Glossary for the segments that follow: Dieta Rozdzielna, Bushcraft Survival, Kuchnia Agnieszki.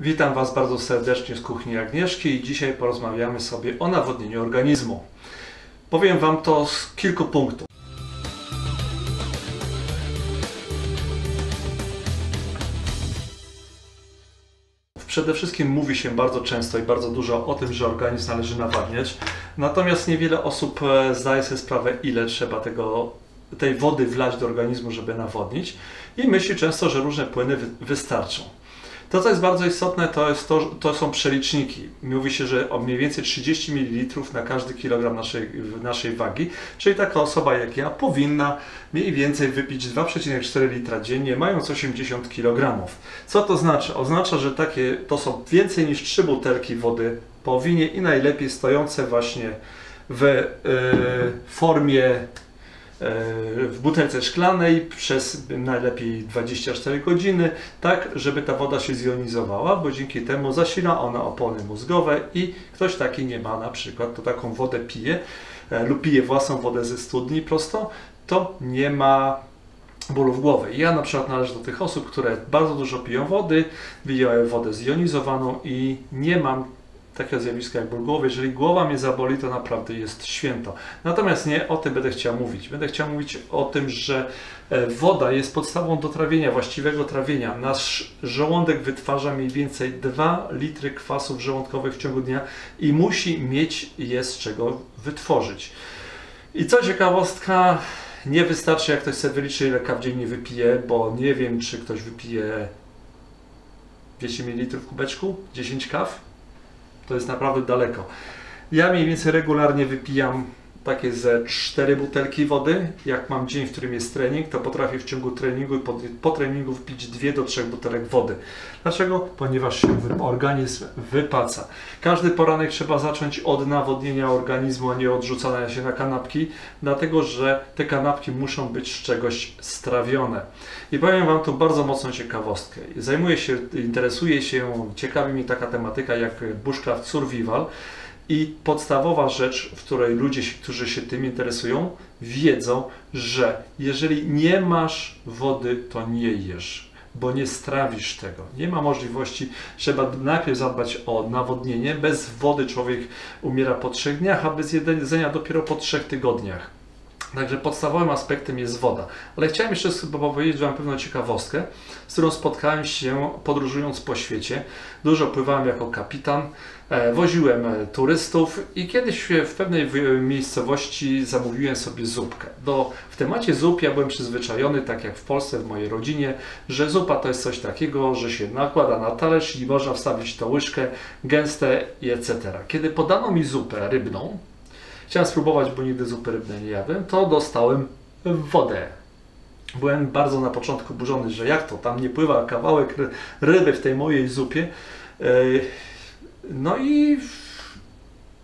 Witam Was bardzo serdecznie z Kuchni Agnieszki i dzisiaj porozmawiamy sobie o nawodnieniu organizmu. Powiem Wam to z kilku punktów. Przede wszystkim mówi się bardzo często i bardzo dużo o tym, że organizm należy nawadniać, natomiast niewiele osób zdaje sobie sprawę, ile trzeba tej wody wlać do organizmu, żeby nawodnić, i myśli często, że różne płyny wystarczą. To, co jest bardzo istotne, to są przeliczniki. Mówi się, że o mniej więcej 30 ml na każdy kilogram naszej wagi, czyli taka osoba jak ja powinna mniej więcej wypić 2,4 litra dziennie, mając 80 kg. Co to znaczy? Oznacza, że to są więcej niż 3 butelki wody po winie i najlepiej stojące właśnie w formie w butelce szklanej przez najlepiej 24 godziny, tak żeby ta woda się zjonizowała, bo dzięki temu zasila ona opony mózgowe i ktoś taki nie ma na przykład, to taką wodę pije lub pije własną wodę ze studni prosto, to nie ma bólu w głowie. Ja na przykład należę do tych osób, które bardzo dużo piją wody, wyjąłem wodę zjonizowaną i nie mam takiego zjawiska jak ból głowy. Jeżeli głowa mnie zaboli, to naprawdę jest święto. Natomiast nie o tym będę chciał mówić. Będę chciał mówić o tym, że woda jest podstawą do trawienia, właściwego trawienia. Nasz żołądek wytwarza mniej więcej 2 litry kwasów żołądkowych w ciągu dnia i musi mieć je z czego wytworzyć. I co ciekawostka, nie wystarczy, jak ktoś sobie wyliczy, ile kaw dziennie wypije, bo nie wiem, czy ktoś wypije 200 ml w kubeczku, 10 kaw. To jest naprawdę daleko. Ja mniej więcej regularnie wypijam takie ze 4 butelki wody. Jak mam dzień, w którym jest trening, to potrafię w ciągu treningu i po treningu wpić 2 do 3 butelek wody. Dlaczego? Ponieważ się organizm wypaca. Każdy poranek trzeba zacząć od nawodnienia organizmu, a nie od rzucania się na kanapki, dlatego że te kanapki muszą być z czegoś strawione. I powiem Wam tu bardzo mocną ciekawostkę. Interesuje się, ciekawi mnie taka tematyka jak Bushcraft Survival. I podstawowa rzecz, w której ludzie, którzy się tym interesują, wiedzą, że jeżeli nie masz wody, to nie jesz, bo nie strawisz tego. Nie ma możliwości, trzeba najpierw zadbać o nawodnienie. Bez wody człowiek umiera po 3 dniach, a bez jedzenia dopiero po 3 tygodniach. Także podstawowym aspektem jest woda. Ale chciałem jeszcze powiedzieć Wam pewną ciekawostkę, z którą spotkałem się podróżując po świecie. Dużo pływałem jako kapitan, woziłem turystów i kiedyś w pewnej miejscowości zamówiłem sobie zupkę. W temacie zup ja byłem przyzwyczajony, tak jak w Polsce, w mojej rodzinie, że zupa to jest coś takiego, że się nakłada na talerz i można wstawić tą łyżkę, gęste i etc. Kiedy podano mi zupę rybną, chciałem spróbować, bo nigdy zupy rybnej nie jadłem, to dostałem wodę. Byłem bardzo na początku burzony, że jak to, tam nie pływa kawałek ryby w tej mojej zupie. No i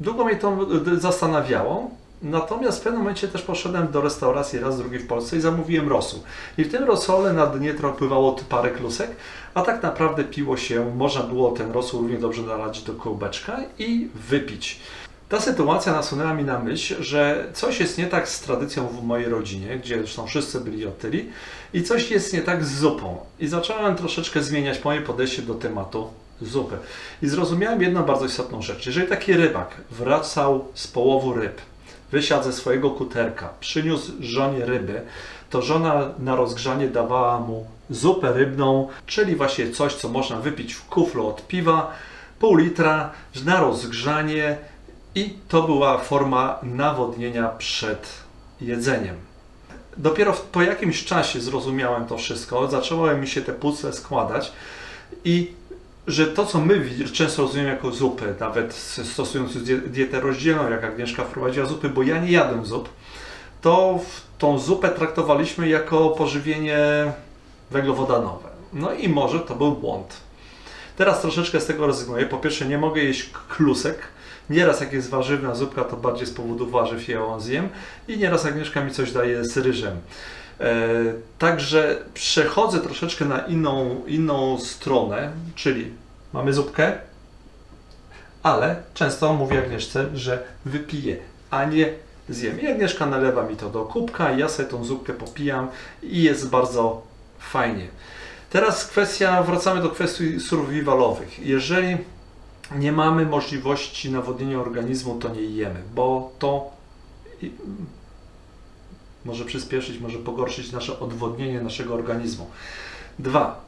długo mnie to zastanawiało. Natomiast w pewnym momencie też poszedłem do restauracji raz, drugi w Polsce i zamówiłem rosół. I w tym rosole na dnie pływało parę klusek, a tak naprawdę piło się, można było ten rosół równie dobrze nalać do kubeczka i wypić. Ta sytuacja nasunęła mi na myśl, że coś jest nie tak z tradycją w mojej rodzinie, gdzie zresztą wszyscy byli otyli, i coś jest nie tak z zupą. I zacząłem troszeczkę zmieniać moje podejście do tematu zupy. I zrozumiałem jedną bardzo istotną rzecz. Jeżeli taki rybak wracał z połowu ryb, wysiadł ze swojego kuterka, przyniósł żonie ryby, to żona na rozgrzanie dawała mu zupę rybną, czyli właśnie coś, co można wypić w kuflu od piwa, pół litra na rozgrzanie. I to była forma nawodnienia przed jedzeniem. Dopiero po jakimś czasie zrozumiałem to wszystko, zaczęły mi się te puzzle składać i że to, co my często rozumiemy jako zupy, nawet stosując dietę rozdzielną, jak Agnieszka wprowadziła zupy, bo ja nie jadłem zup, to tą zupę traktowaliśmy jako pożywienie węglowodanowe. No i może to był błąd. Teraz troszeczkę z tego rezygnuję. Po pierwsze, nie mogę jeść klusek. Nieraz jak jest warzywna zupka, to bardziej z powodu warzyw ją zjem i nieraz Agnieszka mi coś daje z ryżem. Także przechodzę troszeczkę na inną stronę, czyli mamy zupkę, ale często mówię Agnieszce, że wypiję, a nie zjem. I Agnieszka nalewa mi to do kubka, ja sobie tą zupkę popijam i jest bardzo fajnie. Teraz kwestia, wracamy do kwestii survivalowych. Jeżeli nie mamy możliwości nawodnienia organizmu, to nie jemy, bo to może przyspieszyć, może pogorszyć nasze odwodnienie naszego organizmu. 2.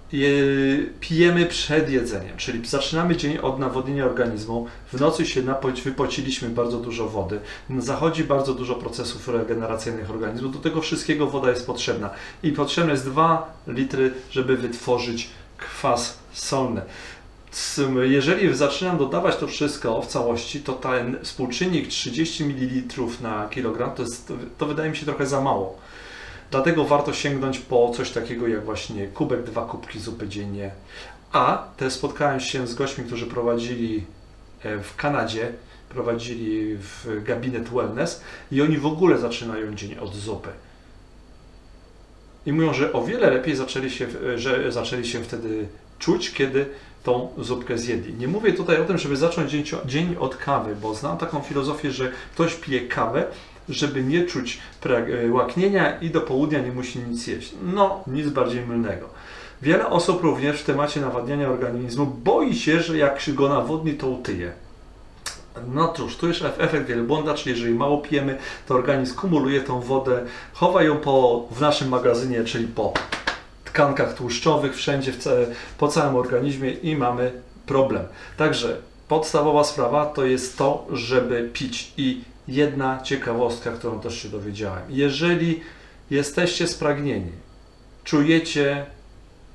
Pijemy przed jedzeniem, czyli zaczynamy dzień od nawodnienia organizmu, w nocy się wypociliśmy bardzo dużo wody, zachodzi bardzo dużo procesów regeneracyjnych organizmu, do tego wszystkiego woda jest potrzebna i potrzebne jest 2 litry, żeby wytworzyć kwas solny. Jeżeli zaczynam dodawać to wszystko w całości, to ten współczynnik 30 ml na kilogram to wydaje mi się trochę za mało. Dlatego warto sięgnąć po coś takiego jak właśnie kubek, 2 kubki zupy dziennie. A też spotkałem się z gośćmi, którzy prowadzili w Kanadzie, prowadzili w gabinet wellness i oni w ogóle zaczynają dzień od zupy. I mówią, że o wiele lepiej zaczęli się wtedy czuć, kiedy tą zupkę zjedli. Nie mówię tutaj o tym, żeby zacząć dzień od kawy, bo znam taką filozofię, że ktoś pije kawę, żeby nie czuć łaknienia i do południa nie musi nic jeść. No, nic bardziej mylnego. Wiele osób również w temacie nawadniania organizmu boi się, że jak go nawodni, to utyje. No cóż, tu jest efekt wielbłąda, czyli jeżeli mało pijemy, to organizm kumuluje tą wodę, chowa ją w naszym magazynie, czyli po tkankach tłuszczowych, wszędzie, po całym organizmie i mamy problem. Także podstawowa sprawa to jest to, żeby pić. I jedna ciekawostka, którą też się dowiedziałem. Jeżeli jesteście spragnieni, czujecie,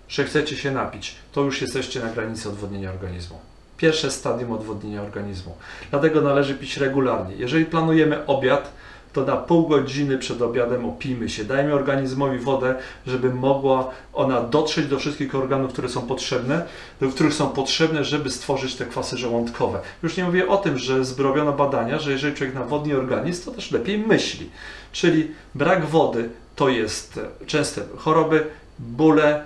że chcecie się napić, to już jesteście na granicy odwodnienia organizmu. Pierwsze stadium odwodnienia organizmu. Dlatego należy pić regularnie. Jeżeli planujemy obiad, to na pół godziny przed obiadem opijmy się. Dajmy organizmowi wodę, żeby mogła ona dotrzeć do wszystkich organów, które są potrzebne, żeby stworzyć te kwasy żołądkowe. Już nie mówię o tym, że zrobiono badania, że jeżeli człowiek nawodni organizm, to też lepiej myśli. Czyli brak wody to jest częste choroby, bóle,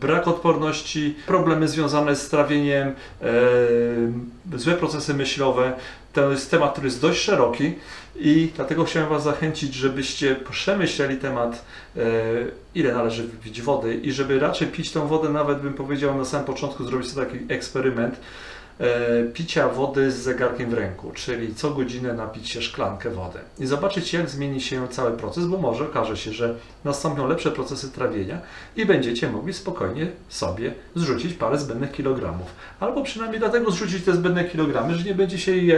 brak odporności, problemy związane z trawieniem, złe procesy myślowe. To jest temat, który jest dość szeroki i dlatego chciałem Was zachęcić, żebyście przemyśleli temat, ile należy wypić wody i żeby raczej pić tą wodę, nawet bym powiedział na samym początku, zrobić sobie taki eksperyment picia wody z zegarkiem w ręku, czyli co godzinę napić się szklankę wody i zobaczyć, jak zmieni się cały proces, bo może okaże się, że nastąpią lepsze procesy trawienia i będziecie mogli spokojnie sobie zrzucić parę zbędnych kilogramów. Albo przynajmniej dlatego zrzucić te zbędne kilogramy, że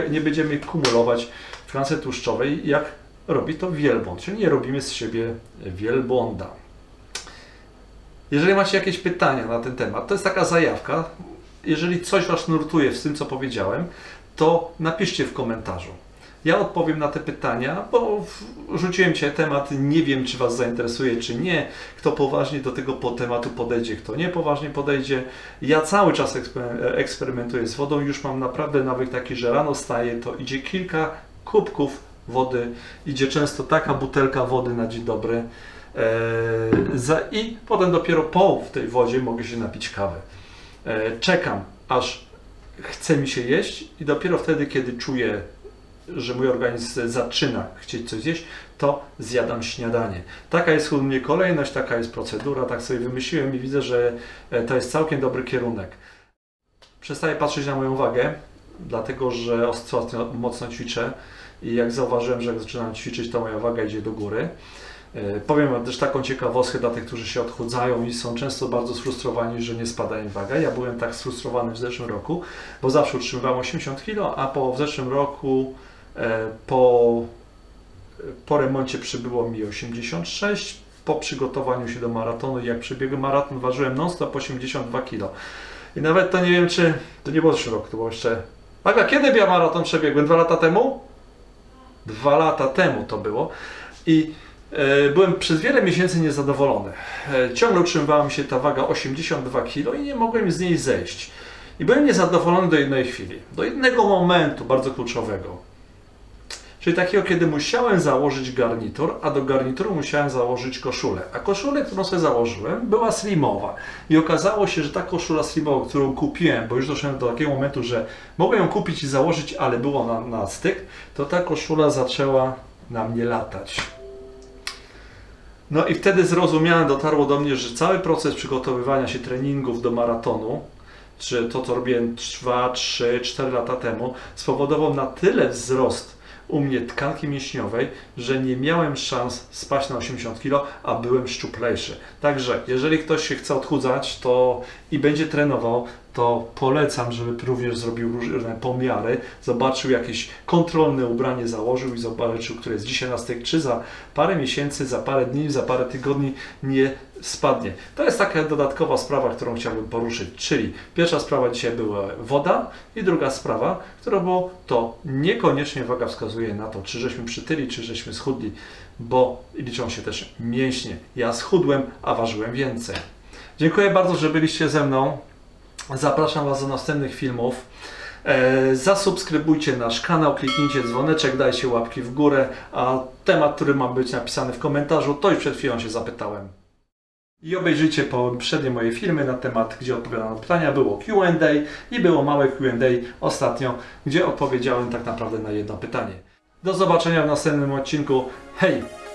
nie będziemy ich kumulować w tlance tłuszczowej, jak robi to wielbłąd, czyli nie robimy z siebie wielbłąda. Jeżeli macie jakieś pytania na ten temat, to jest taka zajawka. Jeżeli coś Was nurtuje z tym, co powiedziałem, to napiszcie w komentarzu. Ja odpowiem na te pytania, bo rzuciłem dzisiaj temat, nie wiem, czy Was zainteresuje, czy nie. Kto poważnie do tego tematu podejdzie, kto niepoważnie podejdzie. Ja cały czas eksperymentuję z wodą, już mam naprawdę nawyk taki, że rano staję, to idzie kilka kubków wody, idzie często taka butelka wody na dzień dobry i potem dopiero w tej wodzie mogę się napić kawy. Czekam, aż chce mi się jeść i dopiero wtedy, kiedy czuję, że mój organizm zaczyna chcieć coś zjeść, to zjadam śniadanie. Taka jest u mnie kolejność, taka jest procedura, tak sobie wymyśliłem i widzę, że to jest całkiem dobry kierunek. Przestaję patrzeć na moją wagę, dlatego że ostatnio mocno ćwiczę i jak zauważyłem, że jak zaczynam ćwiczyć, to moja waga idzie do góry. Powiem Wam też taką ciekawostkę dla tych, którzy się odchudzają i są często bardzo sfrustrowani, że nie spada im waga. Ja byłem tak sfrustrowany w zeszłym roku, bo zawsze utrzymywałem 80 kg, a w zeszłym roku po remoncie przybyło mi 86, po przygotowaniu się do maratonu, jak przebiegłem maraton, ważyłem non-stop 82 kg. I nawet to nie wiem, czy to nie było zeszły rok, to było jeszcze... Aga, kiedy ja maraton przebiegłem? 2 lata temu? 2 lata temu to było. I byłem przez wiele miesięcy niezadowolony. Ciągle utrzymywała mi się ta waga 82 kg i nie mogłem z niej zejść. I byłem niezadowolony do jednej chwili, do jednego momentu bardzo kluczowego. Czyli takiego, kiedy musiałem założyć garnitur, a do garnituru musiałem założyć koszulę. A koszulę, którą sobie założyłem, była slimowa. I okazało się, że ta koszula slimowa, którą kupiłem, bo już doszedłem do takiego momentu, że mogłem ją kupić i założyć, ale było na styk, to ta koszula zaczęła na mnie latać. No i wtedy zrozumiałem, dotarło do mnie, że cały proces przygotowywania się treningów do maratonu, czy to co robiłem 2, 3, 4 lata temu, spowodował na tyle wzrost u mnie tkanki mięśniowej, że nie miałem szans spaść na 80 kg, a byłem szczuplejszy. Także jeżeli ktoś się chce odchudzać to i będzie trenował, to polecam, żeby również zrobił różne pomiary, zobaczył jakieś kontrolne ubranie, założył i zobaczył, które jest dzisiaj na styk, czy za parę miesięcy, za parę dni, za parę tygodni nie spadnie. To jest taka dodatkowa sprawa, którą chciałbym poruszyć, czyli pierwsza sprawa dzisiaj była woda i druga sprawa, która było to niekoniecznie waga wskazuje na to, czy żeśmy przytyli, czy żeśmy schudli, bo liczą się też mięśnie. Ja schudłem, a ważyłem więcej. Dziękuję bardzo, że byliście ze mną. Zapraszam Was do następnych filmów. Zasubskrybujcie nasz kanał, kliknijcie dzwoneczek, dajcie łapki w górę, a temat, który ma być napisany w komentarzu, to już przed chwilą się zapytałem. I obejrzyjcie poprzednie moje filmy na temat, gdzie odpowiadano na pytania. Było Q&A i było małe Q&A ostatnio, gdzie odpowiedziałem tak naprawdę na jedno pytanie. Do zobaczenia w następnym odcinku. Hej!